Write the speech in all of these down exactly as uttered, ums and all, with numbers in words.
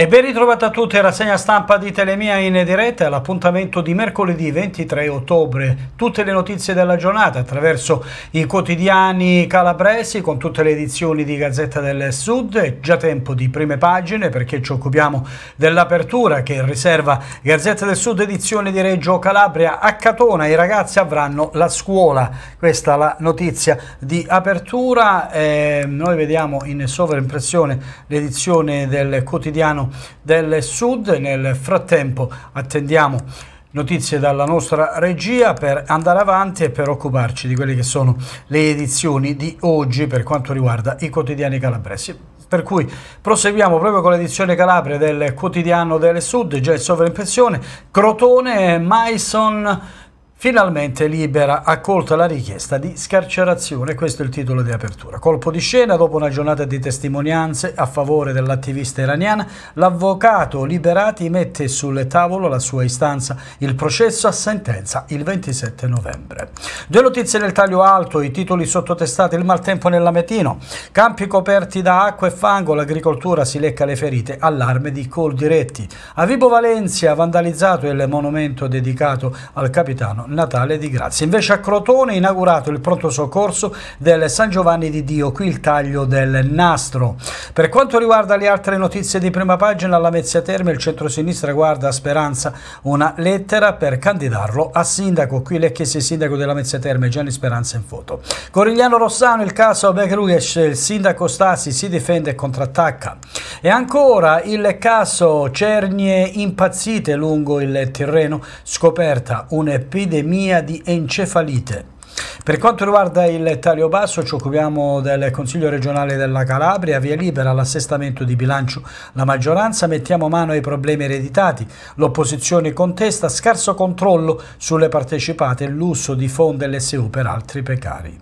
E ben ritrovati a tutti, rassegna stampa di Telemia in diretta, l'appuntamento di mercoledì ventitré ottobre, tutte le notizie della giornata attraverso i quotidiani calabresi con tutte le edizioni di Gazzetta del Sud. È già tempo di prime pagine perché ci occupiamo dell'apertura che riserva Gazzetta del Sud edizione di Reggio Calabria. A Catona i ragazzi avranno la scuola, questa è la notizia di apertura. Eh, noi vediamo in sovraimpressione l'edizione del quotidiano del Sud. Nel frattempo attendiamo notizie dalla nostra regia per andare avanti e per occuparci di quelle che sono le edizioni di oggi per quanto riguarda i quotidiani calabresi. Per cui proseguiamo proprio con l'edizione Calabria del quotidiano del Sud, già in sovraimpressione. Crotone e Maison finalmente Libera, accolta la richiesta di scarcerazione, questo è il titolo di apertura. Colpo di scena, dopo una giornata di testimonianze a favore dell'attivista iraniana, l'avvocato Liberati mette sul tavolo la sua istanza, il processo a sentenza il ventisette novembre. Due notizie nel taglio alto, i titoli sottotestati, il maltempo nell'Ametino, campi coperti da acqua e fango, l'agricoltura si lecca le ferite, allarme di Coldiretti. A Vibo Valentia vandalizzato il monumento dedicato al capitano Natale di Grazia. Invece a Crotone è inaugurato il pronto soccorso del San Giovanni di Dio, qui il taglio del nastro. Per quanto riguarda le altre notizie di prima pagina, alla Mezzia Terme il centrosinistra guarda a Speranza una lettera per candidarlo a sindaco, qui l'ex sindaco della Mezzia Terme Gianni Speranza in foto. Corigliano Rossano, il caso Bergruges, il sindaco Stasi si difende e contrattacca. E ancora il caso Cernie impazzite lungo il Tirreno, scoperta un'epidemia di encefalite. Per quanto riguarda il taglio basso ci occupiamo del Consiglio regionale della Calabria, via libera l'assestamento di bilancio, la maggioranza mettiamo mano ai problemi ereditati, l'opposizione contesta scarso controllo sulle partecipate e l'uso di fondi L S U per altri precari.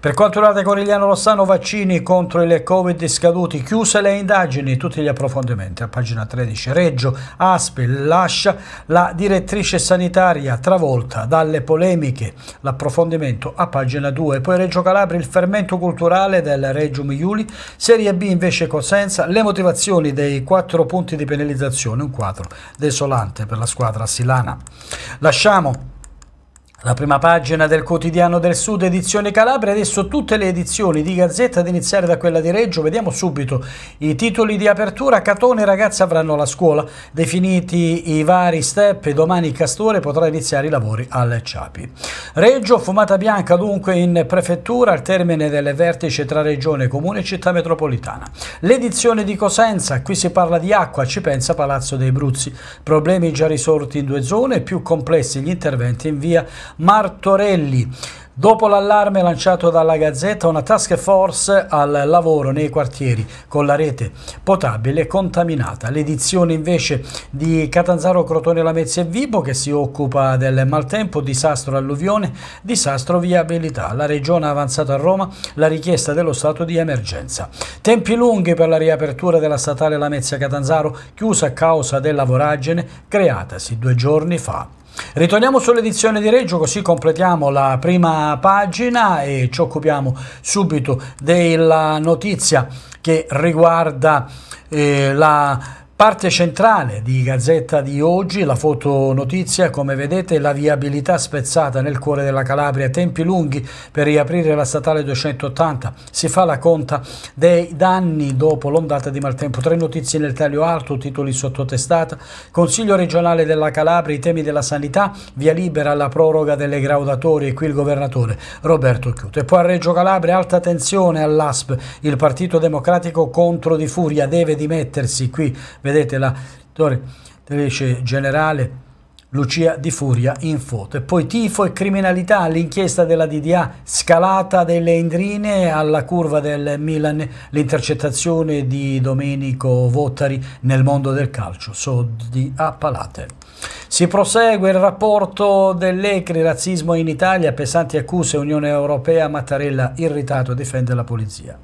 Per quanto riguarda Corigliano Rossano, vaccini contro il Covid scaduti, chiuse le indagini, tutti gli approfondimenti a pagina tredici. Reggio, Aspil lascia la direttrice sanitaria travolta dalle polemiche, l'approfondimento a pagina due. Poi Reggio Calabria, il fermento culturale del Regium Iuli, Serie B invece Cosenza, le motivazioni dei quattro punti di penalizzazione, un quadro desolante per la squadra silana. Lasciamo la prima pagina del quotidiano del Sud edizione Calabria, adesso tutte le edizioni di Gazzetta ad iniziare da quella di Reggio. Vediamo subito i titoli di apertura. Catone, i ragazzi avranno la scuola, definiti i vari step, domani Castore potrà iniziare i lavori al Ciapi. Reggio, fumata bianca dunque in prefettura al termine del vertice tra regione, comune e città metropolitana. L'edizione di Cosenza, qui si parla di acqua, ci pensa Palazzo dei Bruzzi, problemi già risorti in due zone, più complessi gli interventi in via Martorelli. Dopo l'allarme lanciato dalla Gazzetta, una task force al lavoro nei quartieri con la rete potabile contaminata. L'edizione invece di Catanzaro, Crotone, Lamezia e Vibo che si occupa del maltempo, disastro alluvione, disastro viabilità. La regione ha avanzato a Roma la richiesta dello stato di emergenza. Tempi lunghi per la riapertura della statale Lamezia-Catanzaro, chiusa a causa della voragine creatasi due giorni fa. Ritorniamo sull'edizione di Reggio, così completiamo la prima pagina e ci occupiamo subito della notizia che riguarda eh, la parte centrale di Gazzetta di oggi, la fotonotizia, come vedete, la viabilità spezzata nel cuore della Calabria, tempi lunghi per riaprire la statale duecentottanta, si fa la conta dei danni dopo l'ondata di maltempo. Tre notizie nel taglio alto, titoli sottotestata, Consiglio regionale della Calabria, i temi della sanità, via libera la proroga delle graudatorie, qui il governatore Roberto Chiuto. E poi a Reggio Calabria alta tensione all'A S P, il Partito Democratico contro Di Furia, deve dimettersi, qui vedete la direttrice generale Lucia Di Furia in foto. E poi tifo e criminalità, l'inchiesta della D D A, scalata delle endrine alla curva del Milan, l'intercettazione di Domenico Vottari nel mondo del calcio, soldi a palate. Si prosegue il rapporto dell'Ecri, razzismo in Italia, pesanti accuse, Unione Europea, Mattarella irritato difende la polizia.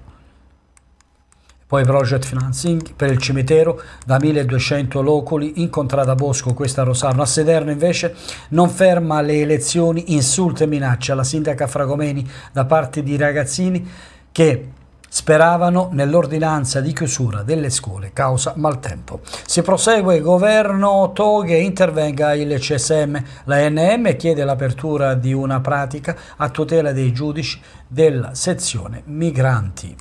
Poi project financing per il cimitero da milleduecento loculi, incontrata Bosco, questa Rosarno. A Sederno invece non ferma le elezioni, insulto e minaccia alla sindaca Fragomeni da parte di ragazzini che Speravano nell'ordinanza di chiusura delle scuole causa maltempo. Si prosegue, governo Toghe, intervenga il C S M. La N M chiede l'apertura di una pratica a tutela dei giudici della sezione migranti.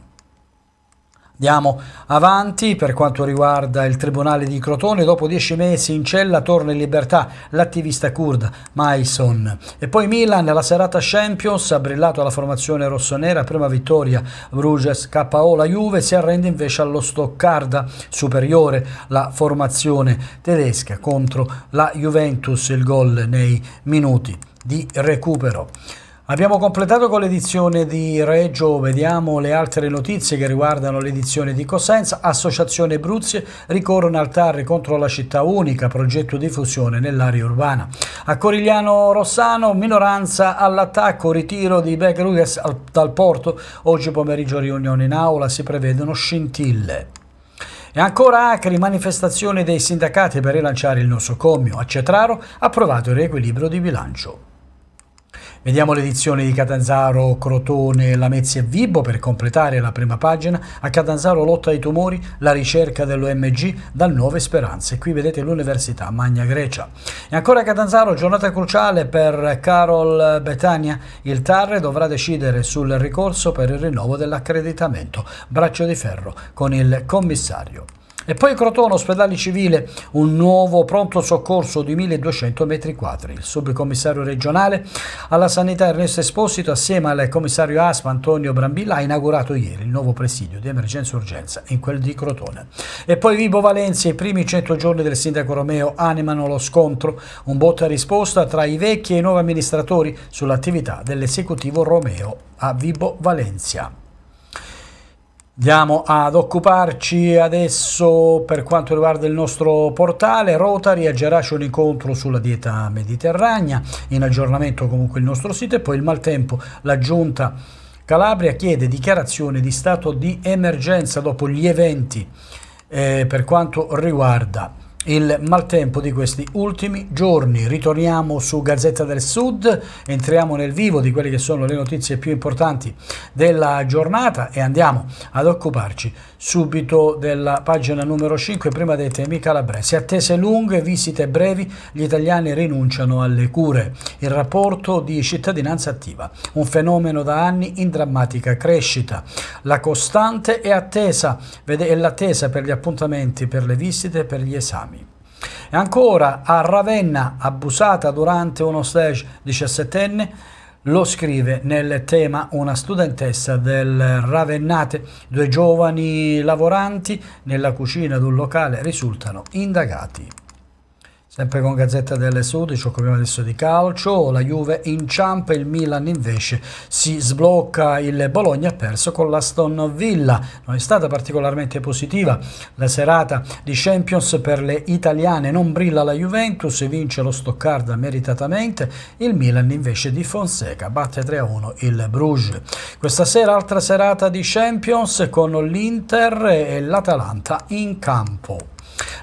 Andiamo avanti per quanto riguarda il Tribunale di Crotone, dopo dieci mesi in cella torna in libertà l'attivista curda Maison. E poi Milan, la serata Champions, ha brillato la formazione rossonera, prima vittoria Bruges K O, la Juve si arrende invece allo Stoccarda, superiore la formazione tedesca contro la Juventus, il gol nei minuti di recupero. Abbiamo completato con l'edizione di Reggio, vediamo le altre notizie che riguardano l'edizione di Cosenza. Associazione Bruzzi, ricorrono al T A R contro la città unica, progetto di fusione nell'area urbana. A Corigliano Rossano, minoranza all'attacco, ritiro di Bergruges dal porto, oggi pomeriggio riunione in aula, si prevedono scintille. E ancora Acri, manifestazione dei sindacati per rilanciare il nosocomio, a Cetraro approvato il riequilibrio di bilancio. Vediamo l'edizione di Catanzaro, Crotone, Lamezia e Vibo per completare la prima pagina. A Catanzaro lotta ai tumori, la ricerca dell'O M G dà nuove speranze. Qui vedete l'Università Magna Grecia. E ancora a Catanzaro, giornata cruciale per Carol Betania. Il T A R dovrà decidere sul ricorso per il rinnovo dell'accreditamento. Braccio di ferro con il commissario. E poi Crotone, ospedale civile, un nuovo pronto soccorso di milleduecento metri quadri. Il subcommissario regionale alla sanità Ernesto Esposito, assieme al commissario A S P Antonio Brambilla, ha inaugurato ieri il nuovo presidio di emergenza urgenza in quel di Crotone. E poi Vibo Valentia, i primi cento giorni del sindaco Romeo animano lo scontro, un botta risposta tra i vecchi e i nuovi amministratori sull'attività dell'esecutivo Romeo a Vibo Valentia. Andiamo ad occuparci adesso per quanto riguarda il nostro portale. Rotary, a Gerace un incontro sulla dieta mediterranea, in aggiornamento comunque il nostro sito. E poi il maltempo, la giunta Calabria chiede dichiarazione di stato di emergenza dopo gli eventi eh, per quanto riguarda il maltempo di questi ultimi giorni. Ritorniamo su Gazzetta del Sud, entriamo nel vivo di quelle che sono le notizie più importanti della giornata e andiamo ad occuparci subito della pagina numero cinque, prima dei temi calabresi. Attese lunghe, visite brevi, gli italiani rinunciano alle cure. Il rapporto di cittadinanza attiva, un fenomeno da anni in drammatica crescita. La costante è attesa, è l'attesa per gli appuntamenti, per le visite, per gli esami. E ancora a Ravenna, abusata durante uno stage diciassettenne, lo scrive nel tema una studentessa del Ravennate. Due giovani lavoranti nella cucina di un locale risultano indagati. Sempre con Gazzetta del Sud, ci occupiamo adesso di calcio, la Juve inciampa, il Milan invece si sblocca, il Bologna ha perso con l'Aston Villa. Non è stata particolarmente positiva la serata di Champions per le italiane, non brilla la Juventus, vince lo Stoccarda meritatamente, il Milan invece di Fonseca batte tre a uno il Bruges. Questa sera altra serata di Champions con l'Inter e l'Atalanta in campo.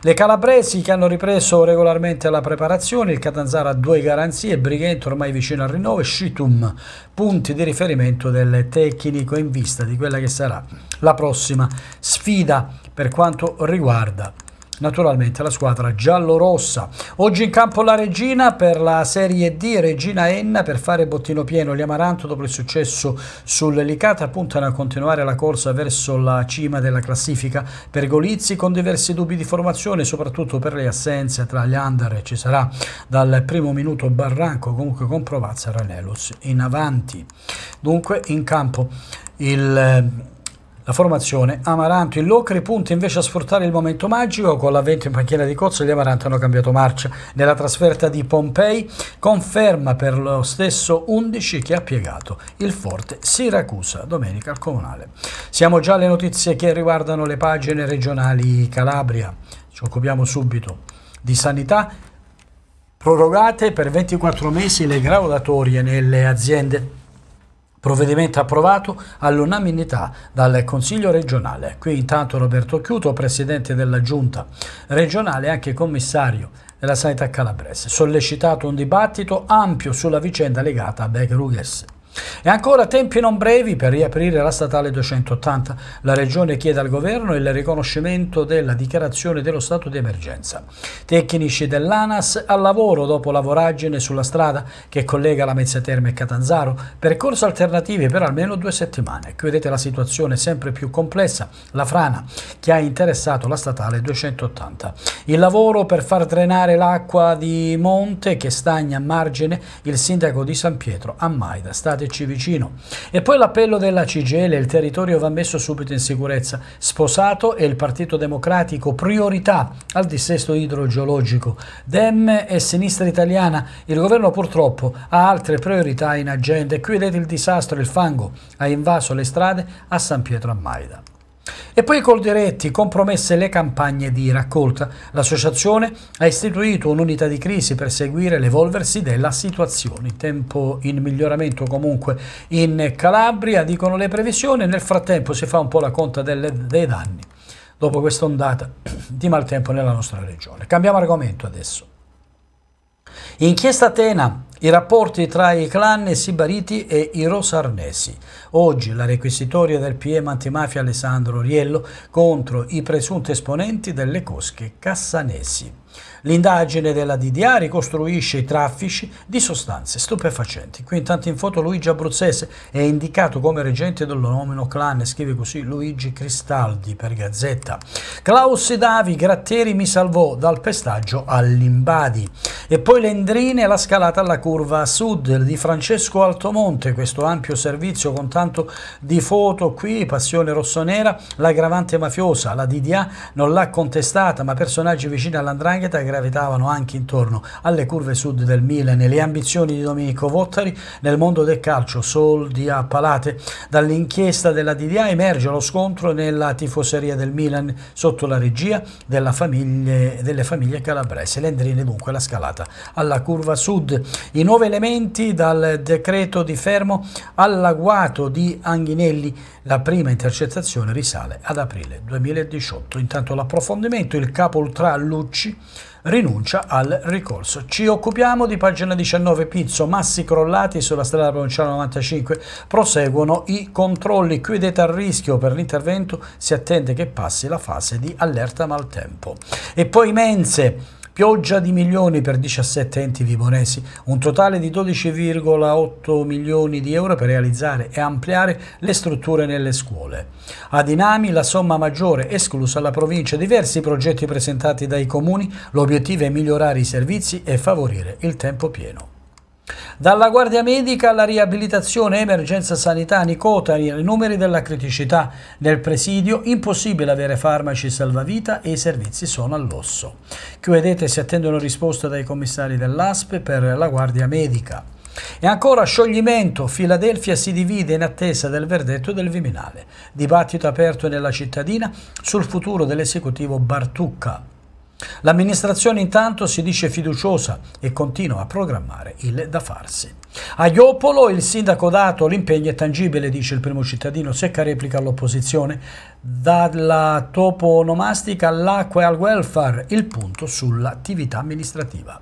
Le calabresi che hanno ripreso regolarmente la preparazione, il Catanzaro ha due garanzie, Brighento ormai vicino al rinnovo e Scitum, punti di riferimento del tecnico in vista di quella che sarà la prossima sfida per quanto riguarda naturalmente la squadra giallorossa. Oggi in campo la Regina per la Serie D, Regina Enna per fare bottino pieno. Gli Amaranto, dopo il successo sull'Elicata, puntano a continuare la corsa verso la cima della classifica. Pergolizzi con diversi dubbi di formazione, soprattutto per le assenze tra gli under. Ci sarà dal primo minuto Barranco, comunque con Provazza e Ranelus in avanti. Dunque in campo il... La formazione Amaranto, il Locri punta invece a sfruttare il momento magico con l'avvento in panchina di Cozzo. Gli Amaranto hanno cambiato marcia nella trasferta di Pompei, conferma per lo stesso undici che ha piegato il Forte Siracusa domenica al Comunale. Siamo già alle notizie che riguardano le pagine regionali Calabria, ci occupiamo subito di sanità. Prorogate per ventiquattro mesi le graduatorie nelle aziende. Provvedimento approvato all'unanimità dal Consiglio regionale. Qui intanto Roberto Chiuto, presidente della Giunta regionale e anche commissario della sanità calabrese, sollecitato un dibattito ampio sulla vicenda legata a Bergruges. E ancora tempi non brevi per riaprire la statale duecentottanta. La Regione chiede al Governo il riconoscimento della dichiarazione dello stato di emergenza. Tecnici dell'ANAS al lavoro dopo la voragine sulla strada che collega Lamezia Terme e Catanzaro. Percorso alternativi per almeno due settimane. Qui vedete la situazione sempre più complessa, la frana che ha interessato la statale duecentottanta. Il lavoro per far drenare l'acqua di monte che stagna a margine, il sindaco di San Pietro a Maida. Ci vicino. E poi l'appello della C G I L: il territorio va messo subito in sicurezza. Sposato e il Partito Democratico, priorità al dissesto idrogeologico. Dem e Sinistra Italiana, il governo purtroppo ha altre priorità in agenda. E qui vedete il disastro, il fango ha invaso le strade a San Pietro a Maida. E poi Coldiretti, compromesse le campagne di raccolta. L'associazione ha istituito un'unità di crisi per seguire l'evolversi della situazione. In tempo in miglioramento comunque in Calabria, dicono le previsioni. Nel frattempo si fa un po' la conta delle, dei danni dopo questa ondata di maltempo nella nostra regione. Cambiamo argomento adesso. Inchiesta Atena. I rapporti tra i clan sibariti e i rosarnesi. Oggi la requisitoria del P M antimafia Alessandro Riello contro i presunti esponenti delle cosche cassanesi. L'indagine della D D A ricostruisce i traffici di sostanze stupefacenti. Qui intanto in foto Luigi Abruzzese è indicato come reggente dell'omonimo clan, scrive così Luigi Cristaldi per Gazzetta. Claus Davi, Gratteri mi salvò dal pestaggio all'Imbadi. E poi Lendrine, la scalata alla curva sud di Francesco Altomonte, questo ampio servizio con tanto di foto qui, passione rossonera, l'aggravante mafiosa, la D D A non l'ha contestata, ma personaggi vicini all'Ndrangheta gravitavano anche intorno alle curve sud del Milan. Le ambizioni di Domenico Vottari nel mondo del calcio, soldi a palate. Dall'inchiesta della D D A emerge lo scontro nella tifoseria del Milan sotto la regia della famiglia, delle famiglie calabrese. Lendrine dunque la scalata alla curva sud. I nuovi elementi dal decreto di fermo all'agguato di Anghinelli. La prima intercettazione risale ad aprile duemiladiciotto. Intanto l'approfondimento, il capo ultra Lucci rinuncia al ricorso. Ci occupiamo di pagina diciannove. Pizzo, massi crollati sulla strada provinciale novantacinque, proseguono i controlli. Qui vedete a rischio per l'intervento, si attende che passi la fase di allerta maltempo. E poi mense. Pioggia di milioni per diciassette enti vibonesi, un totale di dodici virgola otto milioni di euro per realizzare e ampliare le strutture nelle scuole. A Dinami la somma maggiore, esclusa la provincia, diversi progetti presentati dai comuni, l'obiettivo è migliorare i servizi e favorire il tempo pieno. Dalla guardia medica alla riabilitazione, emergenza sanità, Nicotera, i numeri della criticità nel presidio, impossibile avere farmaci salvavita e i servizi sono all'osso. Qui vedete si attendono risposte dai commissari dell'A S P per la guardia medica. E ancora scioglimento, Filadelfia si divide in attesa del verdetto del Viminale, dibattito aperto nella cittadina sul futuro dell'esecutivo Bartucca. L'amministrazione intanto si dice fiduciosa e continua a programmare il da farsi. A Iopolo il sindaco dato, l'impegno è tangibile, dice il primo cittadino, secca replica all'opposizione, dalla toponomastica all'acqua e al welfare, il punto sull'attività amministrativa.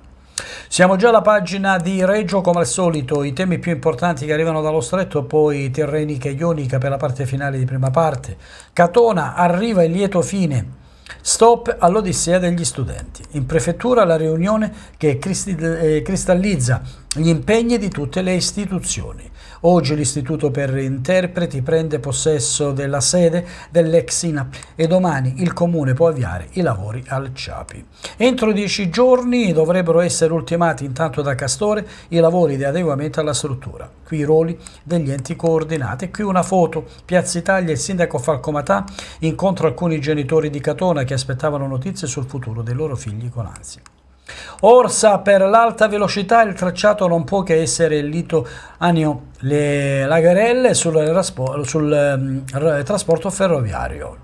Siamo già alla pagina di Reggio, come al solito i temi più importanti che arrivano dallo stretto, poi Tirrenica e Ionica per la parte finale di prima parte. Catona, arriva il lieto fine. Stop all'odissea degli studenti. In prefettura la riunione che cristallizza gli impegni di tutte le istituzioni. Oggi l'Istituto per Interpreti prende possesso della sede dell'ex I N A P e domani il Comune può avviare i lavori al Ciapi. Entro dieci giorni dovrebbero essere ultimati intanto da Castore i lavori di adeguamento alla struttura. Qui i ruoli degli enti coordinati. Qui una foto, Piazza Italia, il sindaco Falcomatà incontra alcuni genitori di Catona che aspettavano notizie sul futuro dei loro figli con ansia. Orsa per l'alta velocità, il tracciato non può che essere il litoraneo, le lagarelle sul, sul um, trasporto ferroviario.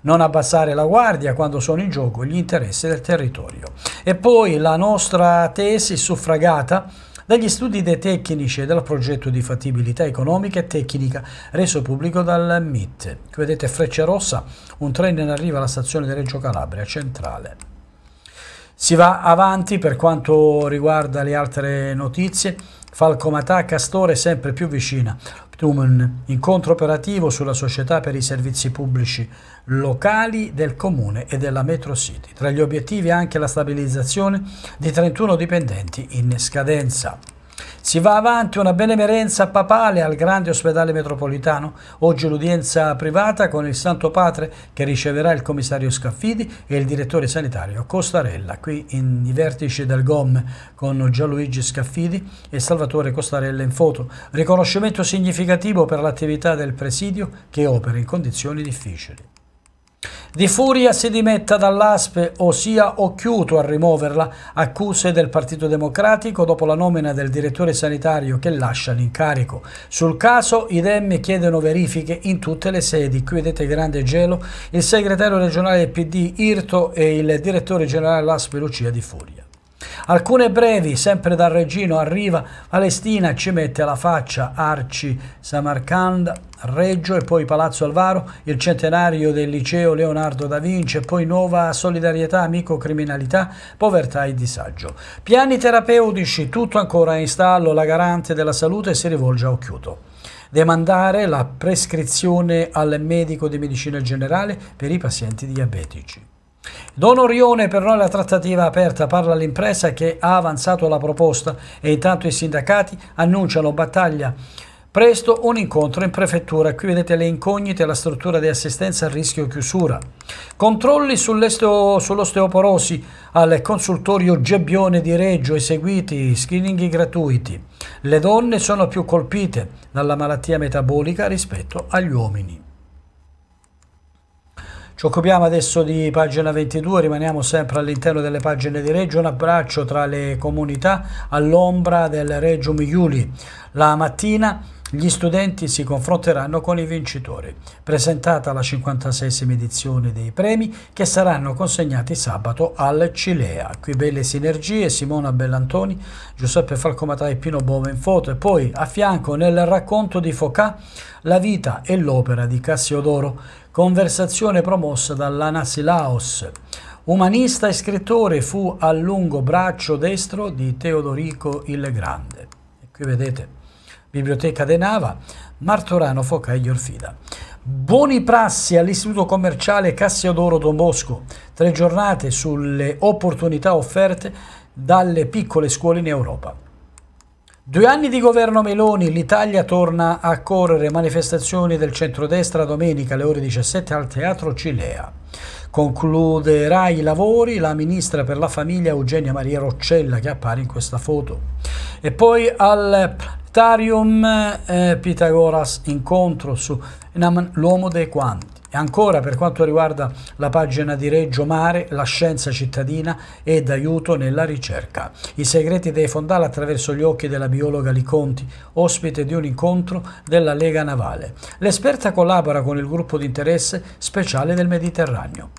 Non abbassare la guardia quando sono in gioco gli interessi del territorio. E poi la nostra tesi suffragata dagli studi dei tecnici e dal progetto di fattibilità economica e tecnica reso pubblico dal M I T. Qui vedete freccia rossa, un treno in arrivo alla stazione di Reggio Calabria centrale. Si va avanti per quanto riguarda le altre notizie. Falcomatà, Castore sempre più vicina. Un incontro operativo sulla società per i servizi pubblici locali del comune e della Metro City. Tra gli obiettivi anche la stabilizzazione di trentuno dipendenti in scadenza. Si va avanti, una benemerenza papale al grande ospedale metropolitano, oggi l'udienza privata con il Santo Padre che riceverà il commissario Scaffidi e il direttore sanitario Costarella, qui in i vertici del GOM con Gianluigi Scaffidi e Salvatore Costarella in foto, riconoscimento significativo per l'attività del presidio che opera in condizioni difficili. Di Furia si dimetta dall'A S P, ossia Occhiuto a rimuoverla, accuse del Partito Democratico dopo la nomina del direttore sanitario che lascia l'incarico. Sul caso i Dem chiedono verifiche in tutte le sedi, qui vedete grande gelo, il segretario regionale del P D Irto e il direttore generale dell'A S P Lucia Di Furia. Alcune brevi, sempre dal Reggino, arriva Palestina, ci mette la faccia, Arci, Samarcanda, Reggio e poi Palazzo Alvaro, il centenario del liceo Leonardo da Vinci e poi nuova solidarietà, microcriminalità, povertà e disagio. Piani terapeutici, tutto ancora in stallo, la garante della salute si rivolge a Occhiuto. Demandare la prescrizione al medico di medicina generale per i pazienti diabetici. Don Orione, per noi la trattativa aperta, parla l'impresa che ha avanzato la proposta e intanto i sindacati annunciano battaglia. Presto un incontro in prefettura, qui vedete le incognite, la struttura di assistenza a rischio chiusura. Controlli sull'osteoporosi al consultorio Gebbione di Reggio, eseguiti screening gratuiti. Le donne sono più colpite dalla malattia metabolica rispetto agli uomini. Ci occupiamo adesso di pagina ventidue, rimaniamo sempre all'interno delle pagine di Reggio, un abbraccio tra le comunità all'ombra del Reggio Migliuli. La mattina gli studenti si confronteranno con i vincitori, presentata la cinquantaseiesima edizione dei premi che saranno consegnati sabato al Cilea. Qui belle sinergie, Simona Bellantoni, Giuseppe Falcomatà e Pino Bova in foto e poi a fianco nel racconto di Focà la vita e l'opera di Cassiodoro. Conversazione promossa dall'Anasilaos. Umanista e scrittore, fu a lungo braccio destro di Teodorico il Grande. E qui vedete, Biblioteca de Nava, Martorano, Focà e gli Orfida. Buoni prassi all'Istituto Commerciale Cassiodoro Don Bosco. Tre giornate sulle opportunità offerte dalle piccole scuole in Europa. Due anni di governo Meloni, l'Italia torna a correre, manifestazioni del centrodestra domenica alle ore diciassette al Teatro Cilea. Concluderà i lavori la ministra per la famiglia Eugenia Maria Roccella che appare in questa foto. E poi al Planetarium eh, Pitagoras incontro su l'uomo dei quanti. E ancora per quanto riguarda la pagina di Reggio Mare, la scienza cittadina ed aiuto nella ricerca. I segreti dei fondali attraverso gli occhi della biologa Liconti, ospite di un incontro della Lega Navale. L'esperta collabora con il gruppo di interesse speciale del Mediterraneo.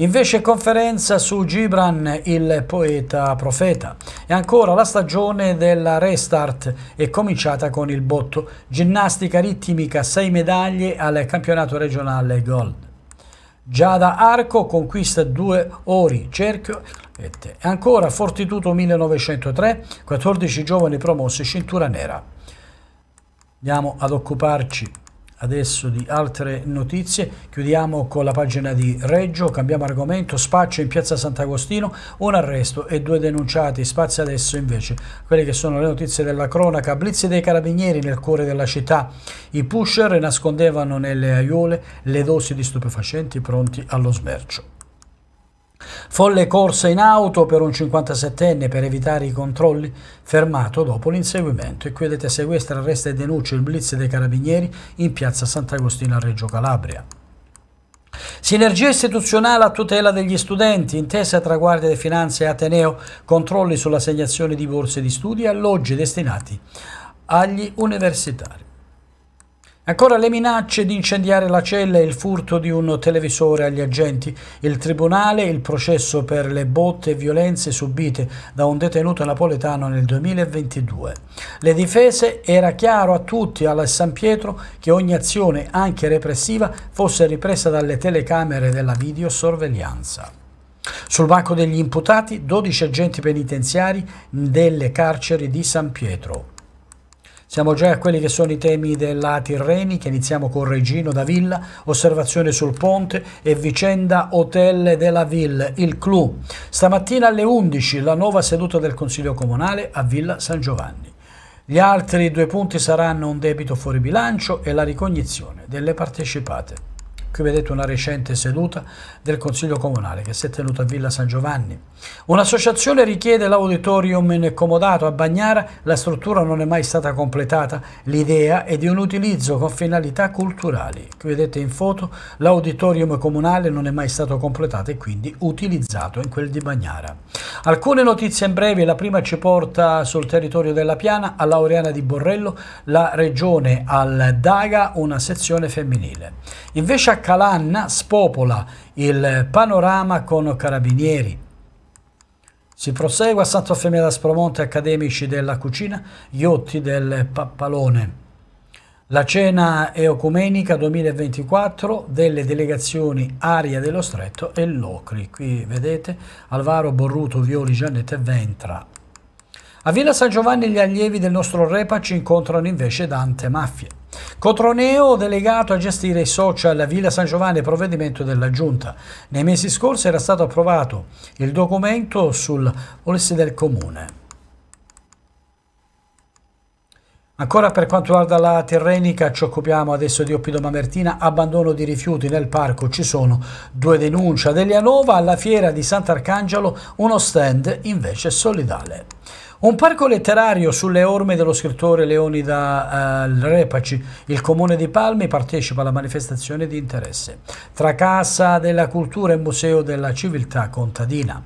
Invece conferenza su Gibran, il poeta profeta. E ancora la stagione della Restart è cominciata con il botto. Ginnastica ritmica, sei medaglie al campionato regionale Gold. Giada Arco conquista due ori, cerchio e te. E ancora Fortitudo millenovecentotre, quattordici giovani promossi, cintura nera. Andiamo ad occuparci adesso di altre notizie, chiudiamo con la pagina di Reggio, cambiamo argomento, spaccio in piazza Sant'Agostino, un arresto e due denunciati, spazio adesso invece quelle che sono le notizie della cronaca, blitz dei carabinieri nel cuore della città, i pusher nascondevano nelle aiuole le dosi di stupefacenti pronti allo smercio. Folle corsa in auto per un cinquantasettenne per evitare i controlli, fermato dopo l'inseguimento. E qui vedete sequestra, arresta e denuncia, il blitz dei carabinieri in piazza Sant'Agostino a Reggio Calabria. Sinergia istituzionale a tutela degli studenti, intesa tra Guardia di Finanza e Ateneo, controlli sull'assegnazione di borse di studio e alloggi destinati agli universitari. Ancora le minacce di incendiare la cella e il furto di un televisore agli agenti. Il tribunale, il processo per le botte e violenze subite da un detenuto napoletano nel duemilaventidue. Le difese, era chiaro a tutti, alla San Pietro, che ogni azione, anche repressiva, fosse ripresa dalle telecamere della videosorveglianza. Sul banco degli imputati dodici agenti penitenziari delle carceri di San Pietro. Siamo già a quelli che sono i temi della Tirreni, che iniziamo con Regino da Villa, osservazione sul ponte e vicenda Hotel della Ville, il clou. Stamattina alle undici la nuova seduta del Consiglio Comunale a Villa San Giovanni. Gli altri due punti saranno un debito fuori bilancio e la ricognizione delle partecipate. Qui vedete una recente seduta del Consiglio Comunale che si è tenuta a Villa San Giovanni. Un'associazione richiede l'auditorium in comodato a Bagnara, la struttura non è mai stata completata, l'idea è di un utilizzo con finalità culturali. Qui vedete in foto l'auditorium comunale non è mai stato completato e quindi utilizzato in quel di Bagnara. Alcune notizie in breve, la prima ci porta sul territorio della Piana, a Laureana di Borrello, la regione al Daga, una sezione femminile. Invece a Calanna spopola il panorama con carabinieri. Si prosegue a Sant'Offimia da Spromonte, accademici della cucina, Iotti del Pappalone. La cena eocumenica duemilaventiquattro delle delegazioni Aria dello Stretto e Locri. Qui vedete Alvaro, Borruto, Violi, Giannetta e Ventra. A Villa San Giovanni gli allievi del nostro Repa ci incontrano invece Dante Maffie. Cotroneo delegato a gestire i social Villa San Giovanni, provvedimento della Giunta. Nei mesi scorsi era stato approvato il documento sul policy del Comune. Ancora per quanto riguarda la Tirrenica ci occupiamo adesso di Oppido Mamertina, abbandono di rifiuti nel parco, ci sono due denunce. Ad Elianova, alla fiera di Sant'Arcangelo, uno stand invece solidale. Un parco letterario sulle orme dello scrittore Leonida eh, Repaci, il comune di Palmi partecipa alla manifestazione di interesse tra Casa della Cultura e Museo della Civiltà Contadina.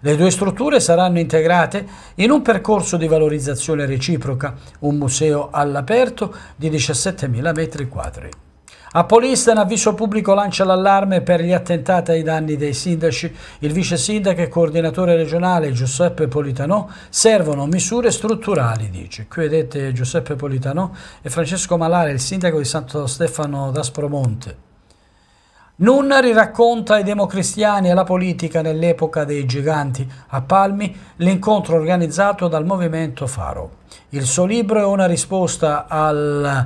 Le due strutture saranno integrate in un percorso di valorizzazione reciproca, un museo all'aperto di diciassettemila metri quadri. A Polista un avviso pubblico lancia l'allarme per gli attentati ai danni dei sindaci. Il vice sindaco e coordinatore regionale Giuseppe Politano, servono misure strutturali, dice. Qui vedete Giuseppe Politano e Francesco Malare, il sindaco di Santo Stefano da Spromonte. Nunna riracconta ai democristiani e alla politica nell'epoca dei giganti. A Palmi l'incontro organizzato dal Movimento Faro. Il suo libro è una risposta al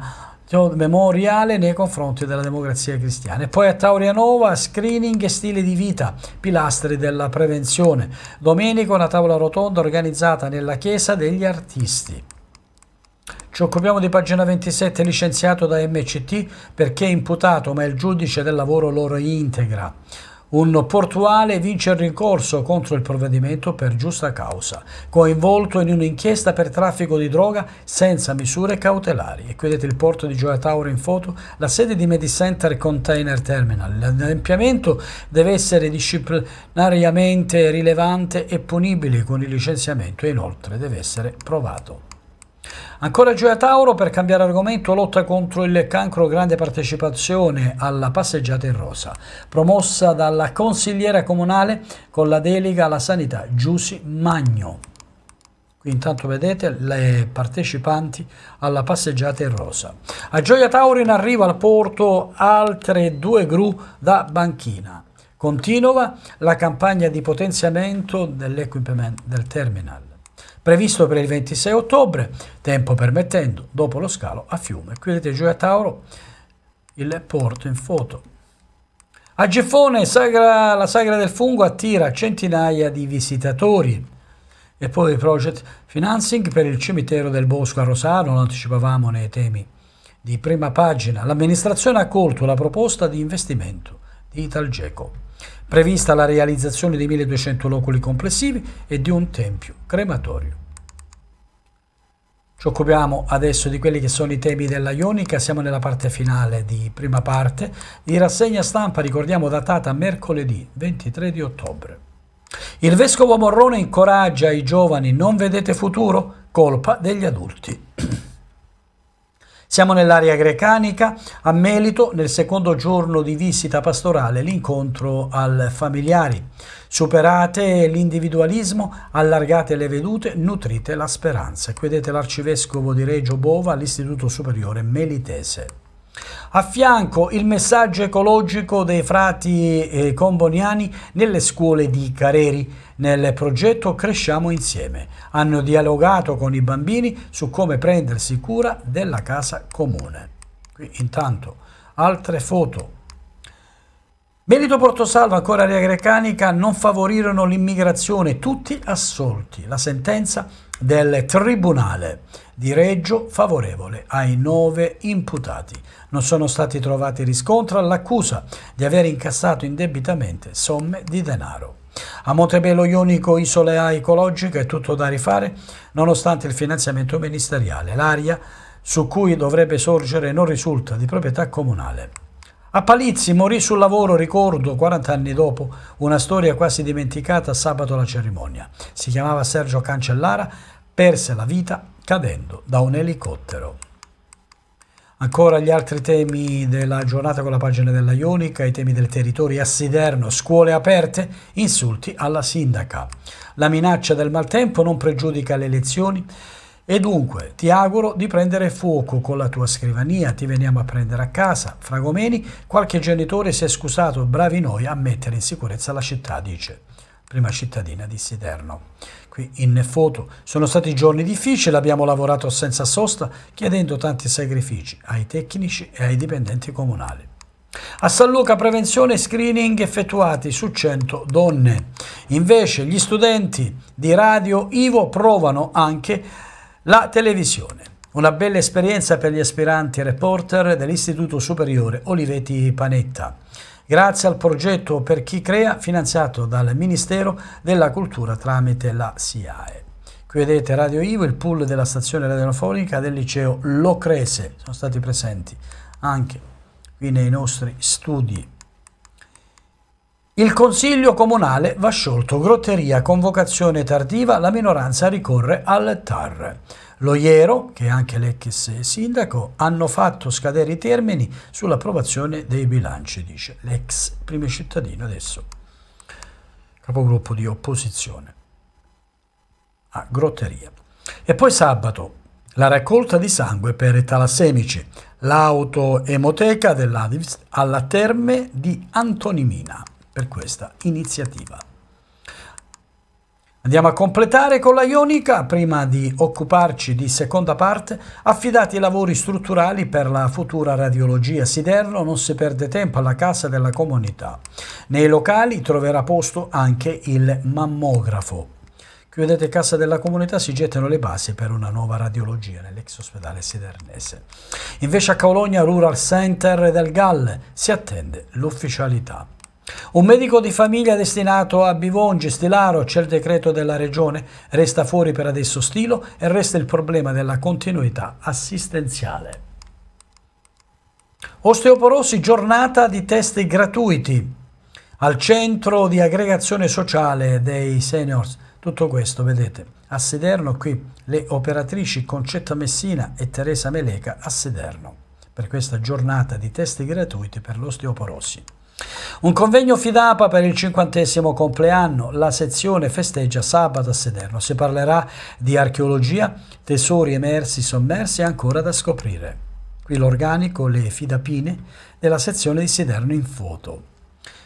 memoriale nei confronti della democrazia cristiana. E poi a Taurianova, screening e stile di vita, pilastri della prevenzione. Domenico, una tavola rotonda organizzata nella Chiesa degli Artisti. Ci occupiamo di pagina ventisette, licenziato da M C T perché è imputato, ma il giudice del lavoro lo reintegra. Un portuale vince il ricorso contro il provvedimento per giusta causa, coinvolto in un'inchiesta per traffico di droga senza misure cautelari. E vedete il porto di Gioia Tauro in foto, la sede di Medicenter Container Terminal. L'adempimento deve essere disciplinariamente rilevante e punibile con il licenziamento e inoltre deve essere provato. Ancora Gioia Tauro, per cambiare argomento, lotta contro il cancro, grande partecipazione alla passeggiata in rosa, promossa dalla consigliera comunale con la delega alla sanità Giusy Magno. Qui intanto vedete le partecipanti alla passeggiata in rosa. A Gioia Tauro in arrivo al porto altre due gru da banchina. Continua la campagna di potenziamento dell'equipment del terminal, previsto per il ventisei ottobre, tempo permettendo, dopo lo scalo a Fiume. Qui vedete Gioia Tauro, il porto in foto. A Gifone sagra, la sagra del fungo attira centinaia di visitatori. E poi il project financing per il cimitero del Bosco a Rosano, lo anticipavamo nei temi di prima pagina. L'amministrazione ha accolto la proposta di investimento di Italgeco. Prevista la realizzazione di milleduecento loculi complessivi e di un tempio crematorio. Ci occupiamo adesso di quelli che sono i temi della Ionica, siamo nella parte finale di prima parte, di rassegna stampa, ricordiamo datata mercoledì ventitré di ottobre. Il vescovo Morrone incoraggia i giovani, non vedete futuro, colpa degli adulti. Siamo nell'area grecanica, a Melito, nel secondo giorno di visita pastorale, l'incontro al familiari. Superate l'individualismo, allargate le vedute, nutrite la speranza. Vedete l'arcivescovo di Reggio Bova all'Istituto Superiore Melitese. A fianco il messaggio ecologico dei frati eh, comboniani nelle scuole di Careri. Nel progetto Cresciamo Insieme hanno dialogato con i bambini su come prendersi cura della casa comune. Qui intanto altre foto. Melito Portosalvo, ancora Aria Grecanica, non favorirono l'immigrazione, tutti assolti. La sentenza del Tribunale di Reggio favorevole ai nove imputati. Non sono stati trovati riscontri all'accusa di aver incassato indebitamente somme di denaro. A Montebello Ionico, Isole A ecologica, è tutto da rifare nonostante il finanziamento ministeriale. L'area su cui dovrebbe sorgere non risulta di proprietà comunale. A Palizzi morì sul lavoro, ricordo, quaranta anni dopo, una storia quasi dimenticata, sabato la cerimonia. Si chiamava Sergio Cancellara, perse la vita cadendo da un elicottero. Ancora gli altri temi della giornata con la pagina della Ionica, i temi del territorio: a Siderno, scuole aperte, insulti alla sindaca. La minaccia del maltempo non pregiudica le elezioni. E dunque ti auguro di prendere fuoco con la tua scrivania, ti veniamo a prendere a casa. Fragomeni, qualche genitore si è scusato, bravi noi a mettere in sicurezza la città, dice prima cittadina di Siderno. Qui in foto: sono stati giorni difficili, abbiamo lavorato senza sosta chiedendo tanti sacrifici ai tecnici e ai dipendenti comunali. A San Luca, prevenzione e screening effettuati su cento donne. Invece gli studenti di Radio Ivo provano anche la televisione, una bella esperienza per gli aspiranti reporter dell'Istituto Superiore Olivetti Panetta, grazie al progetto Per Chi Crea finanziato dal Ministero della Cultura tramite la S I A E. Qui vedete Radio Ivo, il pool della stazione radiofonica del liceo Locrese, sono stati presenti anche qui nei nostri studi. Il Consiglio Comunale va sciolto, Grotteria, convocazione tardiva, la minoranza ricorre al T A R. Lo Iero, che è anche l'ex sindaco, hanno fatto scadere i termini sull'approvazione dei bilanci, dice l'ex primo cittadino, adesso capogruppo di opposizione a Grotteria. E poi sabato la raccolta di sangue per talassemici, l'autoemoteca dell'Adivis alla Terme di Antonimina. Per questa iniziativa andiamo a completare con la Ionica, prima di occuparci di seconda parte. Affidati i lavori strutturali per la futura radiologia, Siderno non si perde tempo alla casa della comunità, nei locali troverà posto anche il mammografo. Qui vedete casa della comunità, si gettano le basi per una nuova radiologia nell'ex ospedale sidernese. Invece a Cologna, Rural Center del G A L, si attende l'ufficialità. Un medico di famiglia destinato a Bivongi, Stilaro, c'è il decreto della regione, resta fuori per adesso Stilo e resta il problema della continuità assistenziale. Osteoporosi, giornata di test gratuiti al centro di aggregazione sociale dei seniors. Tutto questo, vedete, a Siderno, qui le operatrici Concetta Messina e Teresa Meleca a Siderno, per questa giornata di test gratuiti per l'osteoporosi. Un convegno Fidapa per il cinquantesimo compleanno, la sezione festeggia sabato a Siderno, si parlerà di archeologia, tesori emersi, sommersi e ancora da scoprire. Qui l'organico, le fidapine della sezione di Siderno in foto.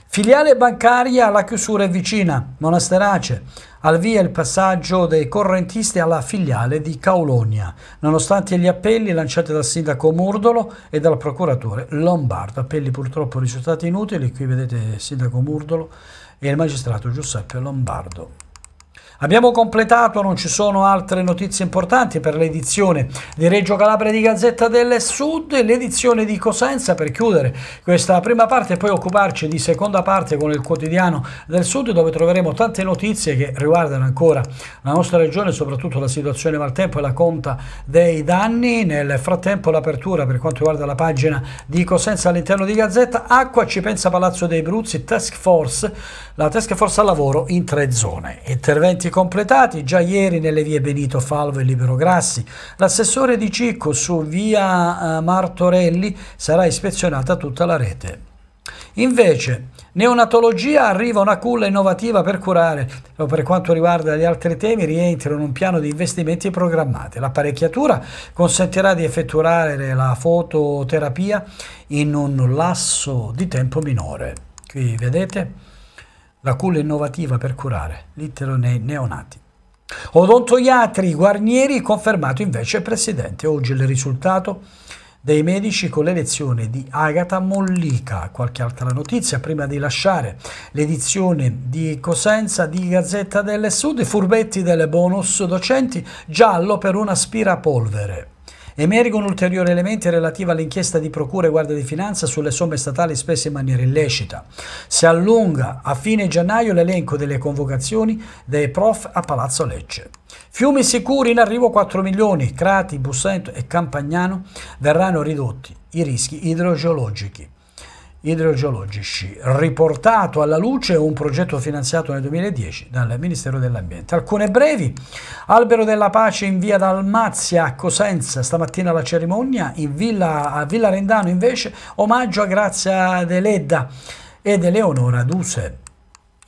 Filiale bancaria, la chiusura è vicina, Monasterace, al via il passaggio dei correntisti alla filiale di Caulonia, nonostante gli appelli lanciati dal sindaco Murdolo e dal procuratore Lombardo, appelli purtroppo risultati inutili. Qui vedete il sindaco Murdolo e il magistrato Giuseppe Lombardo. Abbiamo completato, non ci sono altre notizie importanti per l'edizione di Reggio Calabria di Gazzetta del Sud, l'edizione di Cosenza per chiudere questa prima parte e poi occuparci di seconda parte con il quotidiano del Sud, dove troveremo tante notizie che riguardano ancora la nostra regione, soprattutto la situazione maltempo e la conta dei danni. Nel frattempo l'apertura per quanto riguarda la pagina di Cosenza all'interno di Gazzetta: acqua, ci pensa Palazzo dei Bruzzi, task force, la task force al lavoro in tre zone. Interventi completati già ieri nelle vie Benito Falvo e Libero Grassi. L'assessore di Cicco su via Martorelli, sarà ispezionata tutta la rete. Invece Neonatologia, arriva una culla innovativa per curare. Per quanto riguarda gli altri temi, rientrano in un piano di investimenti programmati. L'apparecchiatura consentirà di effettuare la fototerapia in un lasso di tempo minore. Qui vedete la culla innovativa per curare l'itero nei neonati. Odontoiatri Guarnieri, confermato invece presidente. Oggi il risultato dei medici con l'elezione di Agata Mollica. Qualche altra notizia prima di lasciare l'edizione di Cosenza di Gazzetta del Sud. Furbetti del bonus docenti, giallo per un aspirapolvere. Emergono ulteriori elementi relativi all'inchiesta di Procura e Guardia di Finanza sulle somme statali spese in maniera illecita. Si allunga a fine gennaio l'elenco delle convocazioni dei prof a Palazzo Lecce. Fiumi sicuri, in arrivo quattro milioni, Crati, Bussento e Campagnano verranno ridotti i rischi idrogeologici. idrogeologici. Riportato alla luce un progetto finanziato nel duemiladieci dal Ministero dell'Ambiente. Alcune brevi. Albero della Pace in via Dalmazia a Cosenza, stamattina la cerimonia. In villa, a Villa Rendano invece omaggio a Grazia Deledda ed Eleonora Duse.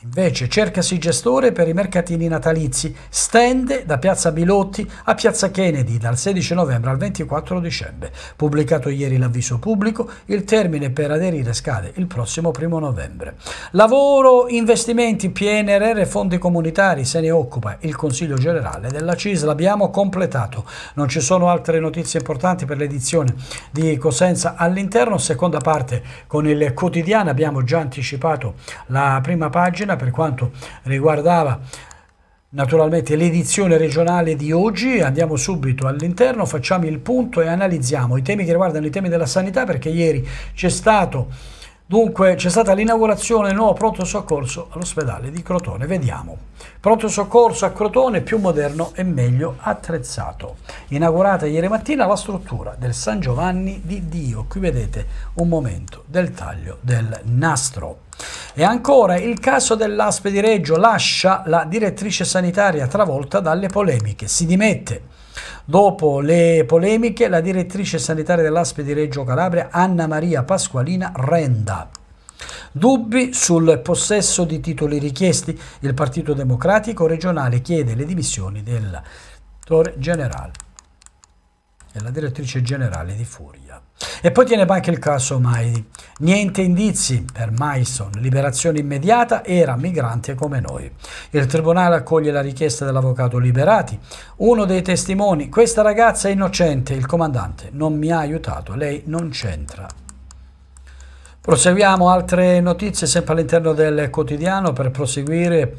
Invece cercasi gestore per i mercatini natalizi, stand da Piazza Bilotti a Piazza Kennedy dal sedici novembre al ventiquattro dicembre. Pubblicato ieri l'avviso pubblico, il termine per aderire scade il prossimo primo novembre. Lavoro, investimenti, P N R R, fondi comunitari, se ne occupa il Consiglio Generale della C I S L. Abbiamo completato, non ci sono altre notizie importanti per l'edizione di Cosenza all'interno. Seconda parte con il quotidiano, abbiamo già anticipato la prima pagina per quanto riguardava naturalmente l'edizione regionale di oggi. Andiamo subito all'interno, facciamo il punto e analizziamo i temi che riguardano i temi della sanità, perché ieri c'è stato, dunque c'è stata l'inaugurazione del nuovo pronto soccorso all'ospedale di Crotone. Vediamo, pronto soccorso a Crotone più moderno e meglio attrezzato. Inaugurata ieri mattina la struttura del San Giovanni di Dio. Qui vedete un momento del taglio del nastro. E ancora il caso dell'A S P di Reggio, lascia la direttrice sanitaria travolta dalle polemiche, si dimette. Dopo le polemiche, la direttrice sanitaria dell'A S P di Reggio Calabria, Anna Maria Pasqualina Renda. Dubbi sul possesso di titoli richiesti, il Partito Democratico regionale chiede le dimissioni del direttore generale, della direttrice generale Di Furia. E poi tiene banca il caso Maidi. Niente indizi per Maison, liberazione immediata, era migrante come noi. Il tribunale accoglie la richiesta dell'avvocato Liberati. Uno dei testimoni, questa ragazza è innocente, il comandante non mi ha aiutato, lei non c'entra. Proseguiamo, altre notizie sempre all'interno del quotidiano per proseguire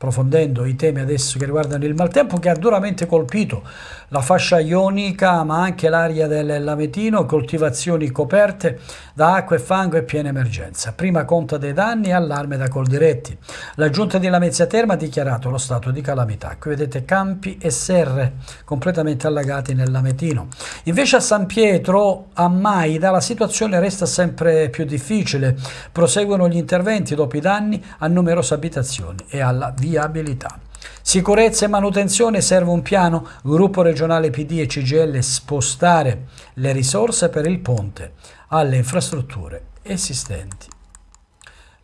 approfondendo i temi adesso che riguardano il maltempo che ha duramente colpito la fascia ionica ma anche l'area del Lametino, coltivazioni coperte da acqua e fango e piena emergenza. Prima conta dei danni, allarme da Coldiretti. La giunta di Lamezia Terme ha dichiarato lo stato di calamità. Qui vedete campi e serre completamente allagati nel Lametino. Invece a San Pietro a Maida la situazione resta sempre più difficile. Proseguono gli interventi dopo i danni a numerose abitazioni e alla via. Viabilità. Sicurezza e manutenzione, serve un piano, gruppo regionale P D e C G I L, spostare le risorse per il ponte alle infrastrutture esistenti.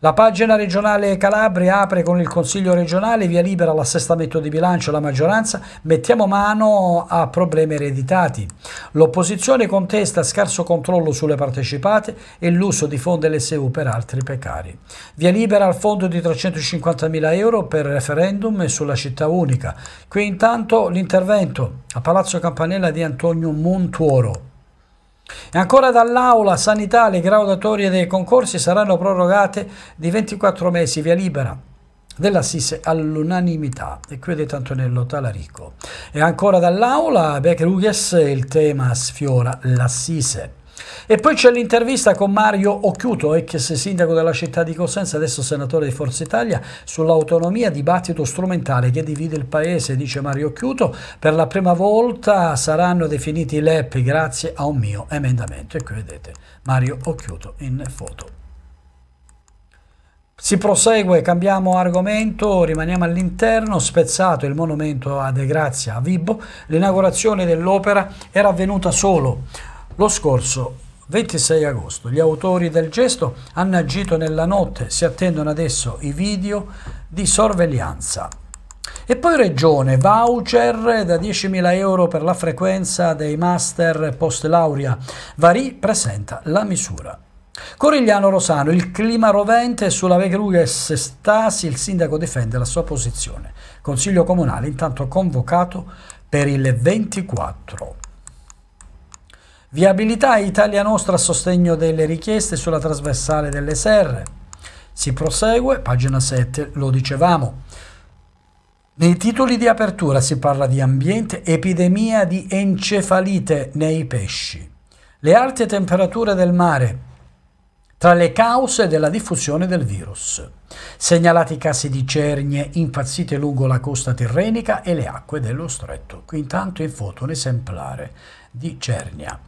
La pagina regionale Calabria apre con il Consiglio regionale, via libera l'assestamento di bilancio, la maggioranza, mettiamo mano a problemi ereditati. L'opposizione contesta scarso controllo sulle partecipate e l'uso di fondi L S U per altri precari. Via libera al fondo di trecentocinquantamila euro per referendum sulla città unica. Qui intanto l'intervento a Palazzo Campanella di Antonio Montuoro. E ancora dall'aula sanità, le graduatorie dei concorsi saranno prorogate di ventiquattro mesi, via libera dell'assise all'unanimità. E qui vedete Antonello Talarico. E ancora dall'aula Bergruges, il tema sfiora l'assise. E poi c'è l'intervista con Mario Occhiuto, ex sindaco della città di Cosenza, adesso senatore di Forza Italia, sull'autonomia, dibattito strumentale che divide il paese, dice Mario Occhiuto. Per la prima volta saranno definiti i L E P grazie a un mio emendamento. E qui vedete Mario Occhiuto in foto. Si prosegue, cambiamo argomento, rimaniamo all'interno. Spezzato il monumento a De Grazia a Vibo, l'inaugurazione dell'opera era avvenuta solo lo scorso ventisei agosto. Gli autori del gesto hanno agito nella notte, si attendono adesso i video di sorveglianza. E poi Regione, voucher da diecimila euro per la frequenza dei master post laurea. Vari presenta la misura. Corigliano Rossano, il clima rovente sulla Bergruges, stasi, il sindaco difende la sua posizione. Consiglio comunale intanto convocato per il ventiquattro. Viabilità Italia Nostra a sostegno delle richieste sulla trasversale delle serre. Si prosegue, pagina sette, lo dicevamo. Nei titoli di apertura si parla di ambiente, epidemia di encefalite nei pesci. Le alte temperature del mare, tra le cause della diffusione del virus. Segnalati casi di cernie impazzite lungo la costa tirrenica e le acque dello stretto. Qui intanto in foto un esemplare di cernia.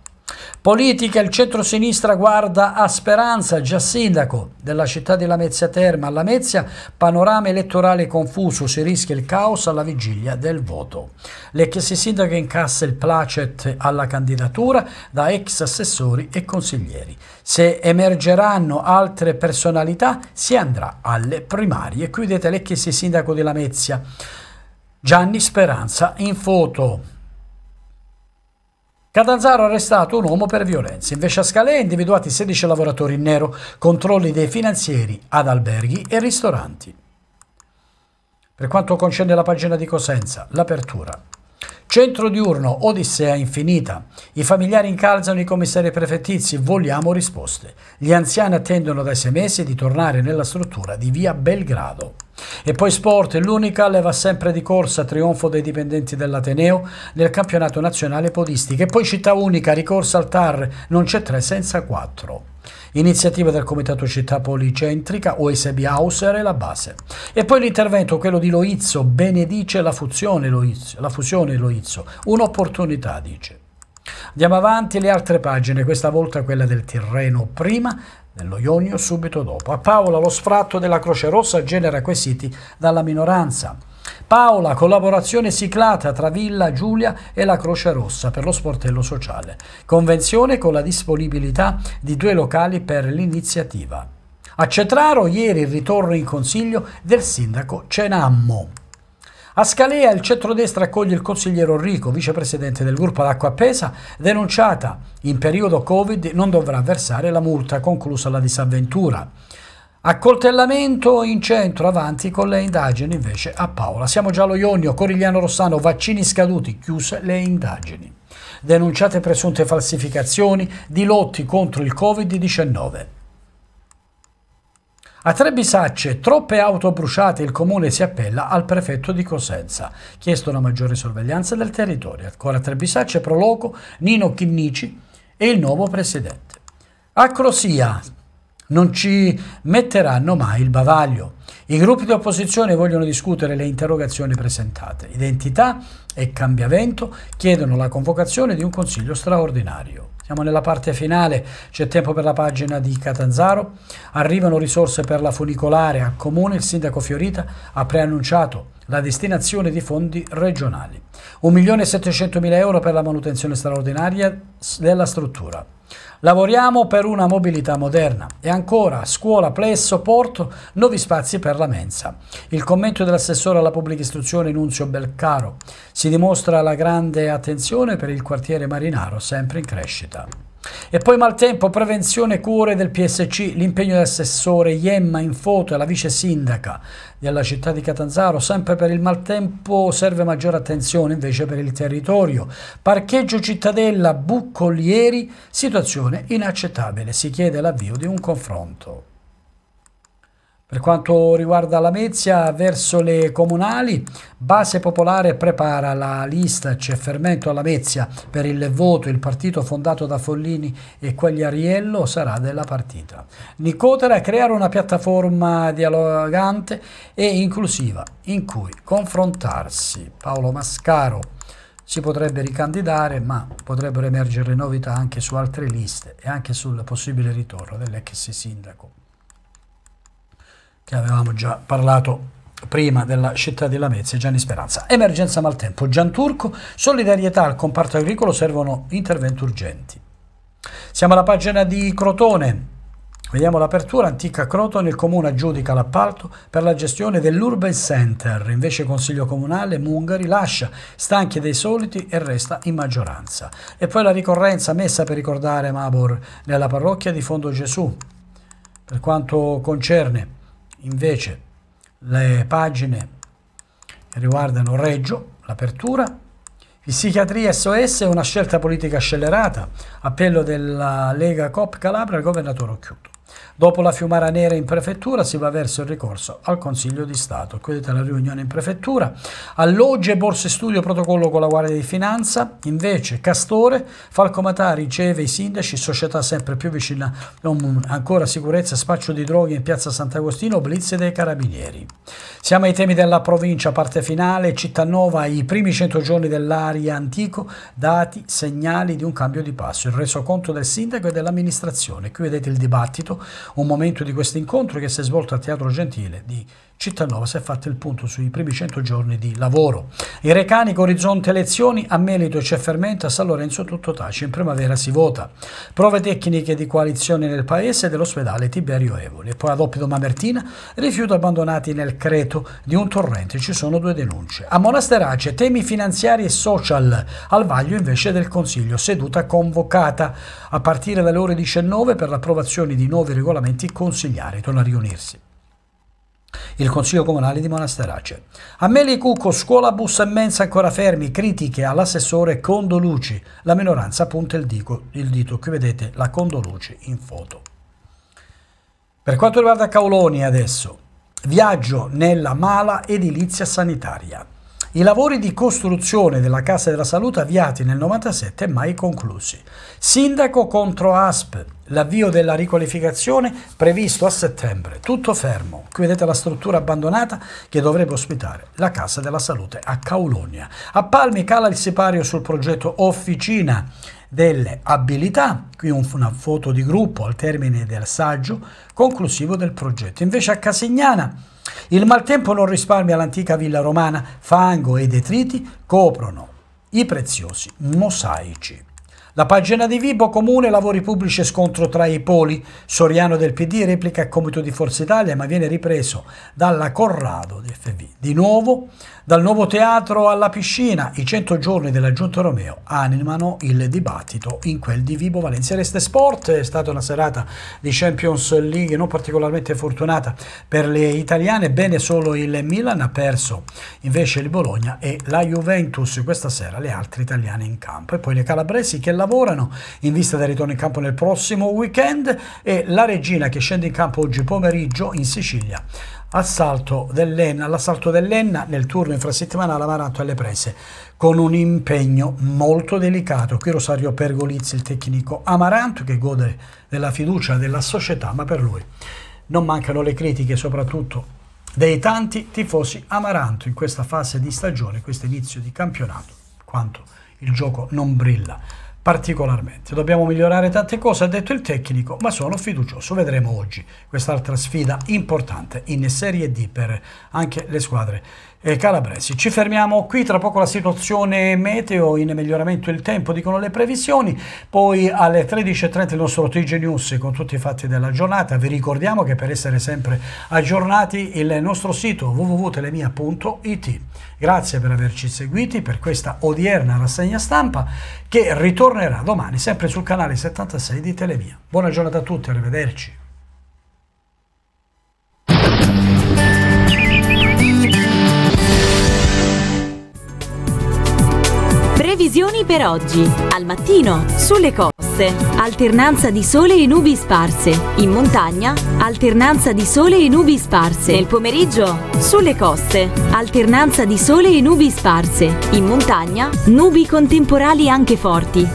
Politica, il centro-sinistra guarda a Speranza, già sindaco della città di Lamezia Terme. A Lamezia, panorama elettorale confuso, si rischia il caos alla vigilia del voto. L'ex sindaco incassa il placet alla candidatura da ex assessori e consiglieri. Se emergeranno altre personalità si andrà alle primarie. Qui vedete l'ex sindaco di Lamezia, Gianni Speranza, in foto. Catanzaro ha arrestato un uomo per violenza. In Vesciascalè individuati sedici lavoratori in nero, controlli dei finanzieri ad alberghi e ristoranti. Per quanto concerne la pagina di Cosenza, l'apertura. Centro diurno, odissea infinita. I familiari incalzano i commissari prefettizi, vogliamo risposte. Gli anziani attendono dai sei mesi di tornare nella struttura di via Belgrado. E poi sport, l'unica leva sempre di corsa, trionfo dei dipendenti dell'Ateneo nel campionato nazionale podistica. E poi città unica, ricorsa al T A R, non c'è tre senza quattro. Iniziativa del comitato città policentrica, O S B Hauser e la base. E poi l'intervento, quello di Loizzo, benedice la fusione Loizzo, la fusione Loizzo, un'opportunità dice. Andiamo avanti, le altre pagine, questa volta quella del Tirreno prima, dello Ionio subito dopo. A Paola lo sfratto della Croce Rossa genera quesiti dalla minoranza. Paola, collaborazione siglata tra Villa Giulia e la Croce Rossa per lo sportello sociale. Convenzione con la disponibilità di due locali per l'iniziativa. A Cetraro ieri il ritorno in consiglio del sindaco Cenammo. A Scalea il centrodestra accoglie il consigliere Orrico, vicepresidente del gruppo Acqua Pesa, denunciata in periodo Covid non dovrà versare la multa, conclusa la disavventura. Accoltellamento in centro, avanti con le indagini invece a Paola. Siamo già allo Ionio, Corigliano Rossano, vaccini scaduti, chiuse le indagini. Denunciate presunte falsificazioni di lotti contro il Covid diciannove. A Trebisacce, troppe auto bruciate, il comune si appella al prefetto di Cosenza. Chiesto una maggiore sorveglianza del territorio. Ancora a Trebisacce, Proloco, Nino Chinnici e il nuovo presidente. A Crosia, non ci metteranno mai il bavaglio. I gruppi di opposizione vogliono discutere le interrogazioni presentate. Identità e Cambiamento chiedono la convocazione di un consiglio straordinario. Siamo nella parte finale, c'è tempo per la pagina di Catanzaro. Arrivano risorse per la funicolare a Comune, il sindaco Fiorita ha preannunciato la destinazione di fondi regionali. un milione settecentomila euro per la manutenzione straordinaria della struttura. Lavoriamo per una mobilità moderna. E ancora, scuola, plesso, porto, nuovi spazi per la mensa. Il commento dell'assessore alla pubblica istruzione Nunzio Belcaro. Si dimostra la grande attenzione per il quartiere marinaro, sempre in crescita. E poi maltempo, prevenzione cure del P S C, l'impegno dell'assessore Iemma in foto e la vice sindaca della città di Catanzaro, sempre per il maltempo serve maggiore attenzione invece per il territorio. Parcheggio Cittadella, Buccolieri, situazione inaccettabile, si chiede l'avvio di un confronto. Per quanto riguarda Lamezia, verso le comunali, Base Popolare prepara la lista, c'è fermento a Lamezia per il voto, il partito fondato da Follini e Quagliariello sarà della partita. Nicotera, creare una piattaforma dialogante e inclusiva in cui confrontarsi. Paolo Mascaro si potrebbe ricandidare, ma potrebbero emergere novità anche su altre liste e anche sul possibile ritorno dell'ex sindaco, che avevamo già parlato prima, della città di Lamezia, Gianni Speranza. Emergenza maltempo, Gianturco, solidarietà al comparto agricolo, servono interventi urgenti. Siamo alla pagina di Crotone. Vediamo l'apertura. Antica Crotone, il comune aggiudica l'appalto per la gestione dell'Urban Center. Invece Consiglio Comunale Mungari lascia, stanchi dei soliti, e resta in maggioranza. E poi la ricorrenza messa per ricordare Mabor nella parrocchia di Fondo Gesù. Per quanto concerne invece le pagine che riguardano Reggio, l'apertura. Psichiatria S O S è una scelta politica scellerata, appello della Lega Coop Calabria al governatore Occhiuto. Dopo la fiumara nera in prefettura si va verso il ricorso al Consiglio di Stato. Vedete la riunione in prefettura. Alloggi e borse studio, protocollo con la Guardia di Finanza. Invece Castore, Falcomatà riceve i sindaci, società sempre più vicina, non ancora sicurezza, spaccio di droghe in piazza Sant'Agostino, blitz dei carabinieri. Siamo ai temi della provincia, parte finale, Cittanova, i primi cento giorni dell'area antico, dati, segnali di un cambio di passo, il resoconto del sindaco e dell'amministrazione. Qui vedete il dibattito, un momento di questo incontro che si è svolto al Teatro Gentile di Cittanova, si è fatto il punto sui primi cento giorni di lavoro. I Recanico, orizzonte elezioni, a Melito c'è fermento, a San Lorenzo tutto tace, in primavera si vota. Prove tecniche di coalizione nel paese dell'ospedale Tiberio Evoli. E poi ad Oppido Mamertina, rifiuto abbandonati nel Creto di un torrente, ci sono due denunce. A Monasterace, temi finanziari e social, al vaglio invece del Consiglio, seduta convocata a partire dalle ore diciannove per l'approvazione di nuovi regolamenti consigliari, torna a riunirsi il Consiglio Comunale di Monasterace. A Meli Cucco, scuola bus e mensa ancora fermi, critiche all'assessore Condoluci, la minoranza punta il, dico, il dito, qui vedete la Condoluci in foto. Per quanto riguarda Caoloni adesso, viaggio nella mala edilizia sanitaria. I lavori di costruzione della Casa della Salute avviati nel novantasette e mai conclusi. Sindaco contro A S P, l'avvio della riqualificazione previsto a settembre, tutto fermo. Qui vedete la struttura abbandonata che dovrebbe ospitare la Casa della Salute a Caulonia. A Palmi cala il sipario sul progetto Officina delle Abilità, qui una foto di gruppo al termine del saggio conclusivo del progetto. Invece a Casignana il maltempo non risparmia l'antica villa romana, fango e detriti coprono i preziosi mosaici. La pagina di Vibo, comune, lavori pubblici e scontro tra i poli. Soriano del P D replica a comito di Forza Italia, ma viene ripreso dalla Corrado di F V. Di nuovo, dal nuovo teatro alla piscina, i cento giorni della Giunta Romeo animano il dibattito in quel di Vibo Valentia. Resta Sport, è stata una serata di Champions League non particolarmente fortunata per le italiane, bene solo il Milan, ha perso invece il Bologna e la Juventus. Questa sera le altre italiane in campo, e poi le calabresi che lavorano in vista del ritorno in campo nel prossimo weekend, e la Regina che scende in campo oggi pomeriggio in Sicilia all'assalto dell'Enna dell nel turno infrasettimanale. Amaranto alle prese con un impegno molto delicato. Qui Rosario Pergolizzi, il tecnico Amaranto, che gode della fiducia della società, ma per lui non mancano le critiche, soprattutto dei tanti tifosi Amaranto in questa fase di stagione, questo inizio di campionato, quanto il gioco non brilla particolarmente. Dobbiamo migliorare tante cose, ha detto il tecnico, ma sono fiducioso. Vedremo oggi quest'altra sfida importante in Serie D per anche le squadre calabresi. Ci fermiamo qui, tra poco la situazione meteo, in miglioramento il tempo, dicono le previsioni, poi alle tredici e trenta il nostro T G News con tutti i fatti della giornata. Vi ricordiamo che per essere sempre aggiornati il nostro sito w w w punto telemia punto it. Grazie per averci seguiti per questa odierna rassegna stampa che ritornerà domani sempre sul canale settantasei di Telemia. Buona giornata a tutti, arrivederci. Previsioni per oggi. Al mattino, sulle coste, alternanza di sole e nubi sparse. In montagna, alternanza di sole e nubi sparse. Nel pomeriggio, sulle coste, alternanza di sole e nubi sparse. In montagna, nubi con temporali anche forti.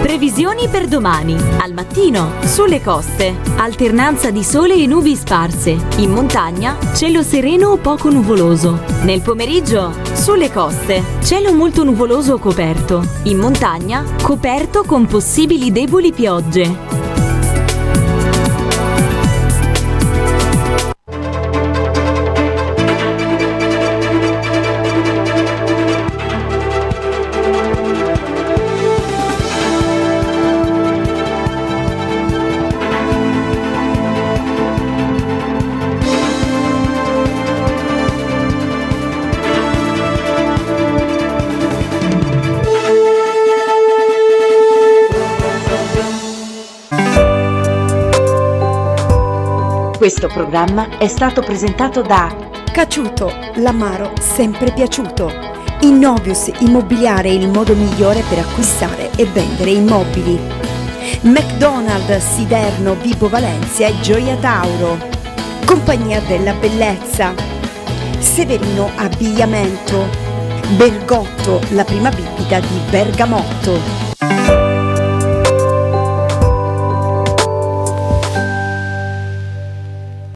Previsioni per domani. Al mattino, sulle coste, alternanza di sole e nubi sparse. In montagna, cielo sereno o poco nuvoloso. Nel pomeriggio, sulle coste, cielo molto nuvoloso o coperto. In montagna, coperto con possibili deboli piogge. Questo programma è stato presentato da Cacciuto, l'amaro sempre piaciuto. Innovius Immobiliare, il modo migliore per acquistare e vendere immobili. McDonald's Siderno, Vibo Valentia e Gioia Tauro. Compagnia della Bellezza. Severino Abbigliamento. Bergotto, la prima bibita di bergamotto.